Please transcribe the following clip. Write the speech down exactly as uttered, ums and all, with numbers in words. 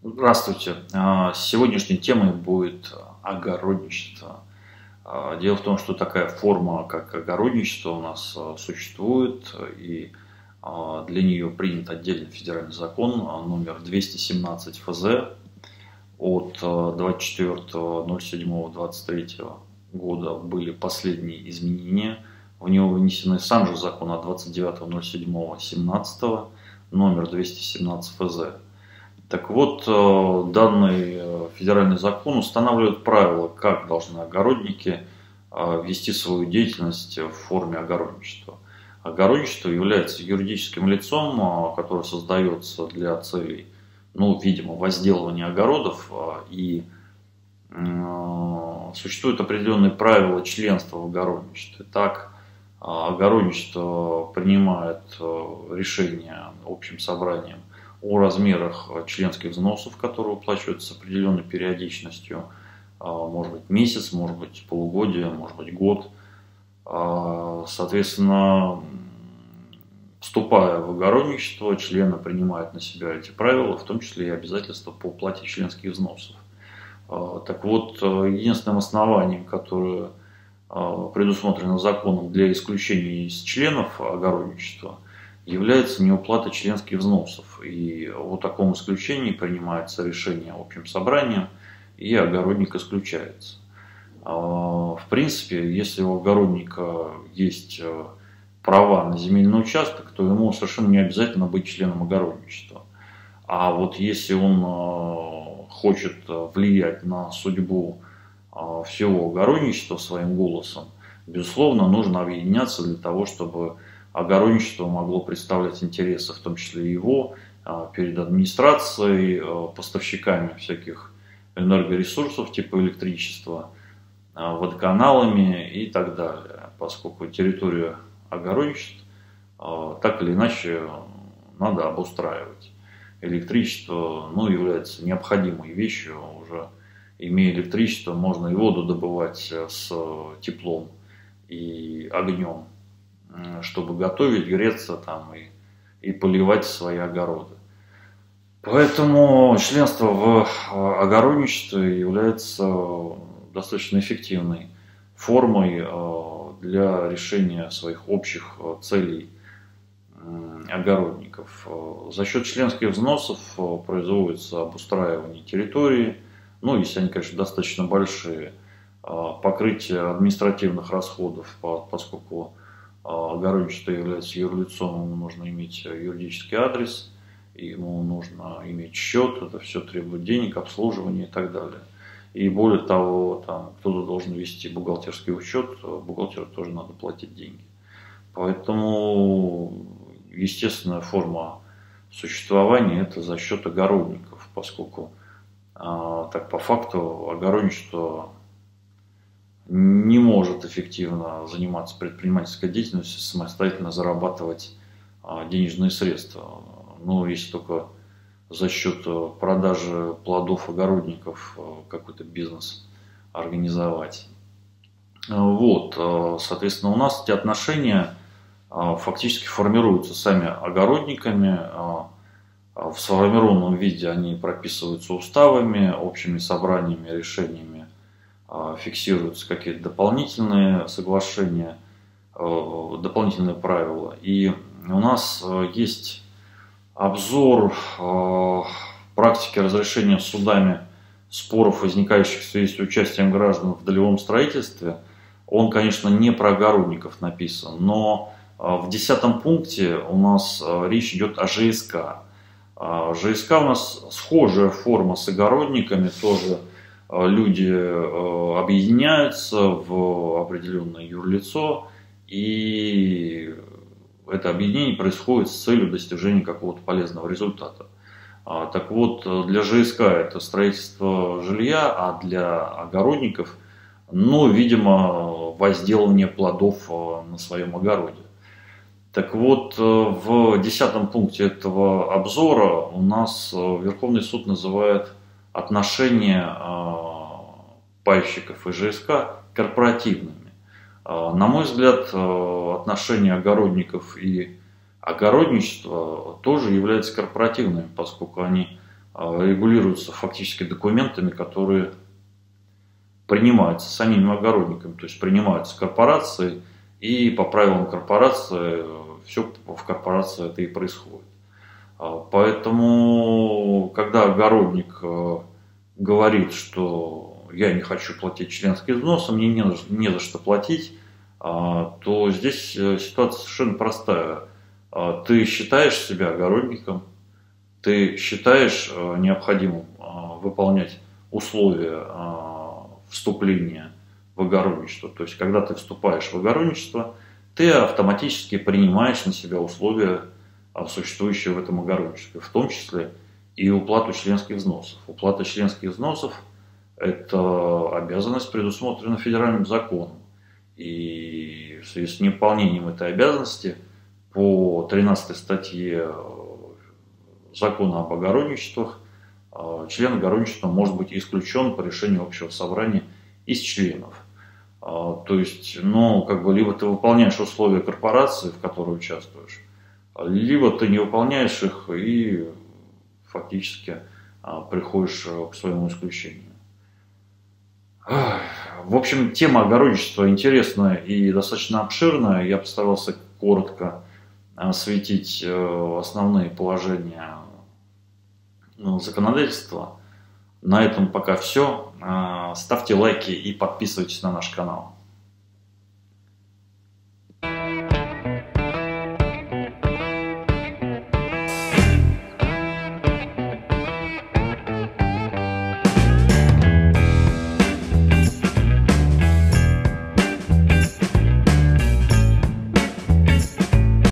Здравствуйте. Сегодняшней темой будет огородничество. Дело в том, что такая форма, как огородничество, у нас существует, и для нее принят отдельный федеральный закон номер двести семнадцать эф зэ от двадцать четвёртого ноль седьмого две тысячи двадцать третьего года были последние изменения. В него вынесены сам же закон от двадцать девятого ноль седьмого две тысячи семнадцатого номер двести семнадцать эф зэ. Так вот, данный федеральный закон устанавливает правила, как должны огородники вести свою деятельность в форме огородничества. Огородничество является юридическим лицом, которое создается для целей, ну, видимо, возделывания огородов, и существуют определенные правила членства в огородничестве. Так, огородничество принимает решение общим собранием о размерах членских взносов, которые выплачиваются с определенной периодичностью, может быть месяц, может быть полугодие, может быть год. Соответственно, вступая в огородничество, члены принимают на себя эти правила, в том числе и обязательства по уплате членских взносов. Так вот, единственным основанием, которое предусмотрено законом для исключения из членов огородничества, является неуплата членских взносов. И о таком исключении принимается решение общим собранием, и огородник исключается. В принципе, если у огородника есть права на земельный участок, то ему совершенно не обязательно быть членом огородничества. А вот если он хочет влиять на судьбу всего огородничества своим голосом, безусловно, нужно объединяться для того, чтобы огородничество могло представлять интересы, в том числе его, перед администрацией, поставщиками всяких энергоресурсов типа электричества, водоканалами и так далее. Поскольку территория огородничества так или иначе надо обустраивать. Электричество, ну, является необходимой вещью. Уже имея электричество, можно и воду добывать с теплом и огнем, чтобы готовить, греться там и, и поливать свои огороды. Поэтому членство в огородничестве является достаточно эффективной формой для решения своих общих целей огородников. За счет членских взносов производится обустраивание территории, ну, если они, конечно, достаточно большие, покрытие административных расходов, поскольку огородничество является юрлицом, ему нужно иметь юридический адрес, ему нужно иметь счет, это все требует денег, обслуживания и так далее. И более того, кто-то должен вести бухгалтерский учет, бухгалтеру тоже надо платить деньги. Поэтому естественная форма существования – это за счет огородников, поскольку так по факту огородничество не может эффективно заниматься предпринимательской деятельностью, самостоятельно зарабатывать денежные средства. Ну, если только за счет продажи плодов огородников какой-то бизнес организовать. Вот, соответственно, у нас эти отношения фактически формируются сами огородниками. В сформированном виде они прописываются уставами, общими собраниями, решениями. Фиксируются какие-то дополнительные соглашения, дополнительные правила. И у нас есть обзор практики разрешения судами споров, возникающих в связи с участием граждан в долевом строительстве. Он, конечно, не про огородников написан, но в десятом пункте у нас речь идет о ЖСК. ЖСК у нас схожая форма с огородниками, тоже люди объединяются в определенное юрлицо, и это объединение происходит с целью достижения какого-то полезного результата. Так вот, для ЖСК это строительство жилья, а для огородников, ну, видимо, возделывание плодов на своем огороде. Так вот, в десятом пункте этого обзора у нас Верховный суд называет отношения пайщиков и ЖСК корпоративными. На мой взгляд, отношения огородников и огородничества тоже являются корпоративными, поскольку они регулируется фактически документами, которые принимаются самими огородниками, то есть принимаются корпорации, и по правилам корпорации все в корпорации это и происходит. Поэтому, когда огородник говорит, что я не хочу платить членский взнос, а мне не, не за что платить, то здесь ситуация совершенно простая. Ты считаешь себя огородником, ты считаешь необходимым выполнять условия вступления в огородничество. То есть, когда ты вступаешь в огородничество, ты автоматически принимаешь на себя условия, существующие в этом огородничестве, в том числе и уплату членских взносов. Уплата членских взносов – это обязанность, предусмотрена федеральным законом. И в связи с неуполнением этой обязанности по тринадцатой статье Закона об огородничествах член огородничества может быть исключен по решению общего собрания из членов. То есть, ну, как бы, либо ты выполняешь условия корпорации, в которой участвуешь, либо ты не выполняешь их и фактически приходишь к своему исключению. В общем, тема огородничества интересная и достаточно обширная. Я постарался коротко осветить основные положения законодательства. На этом пока все. Ставьте лайки и подписывайтесь на наш канал.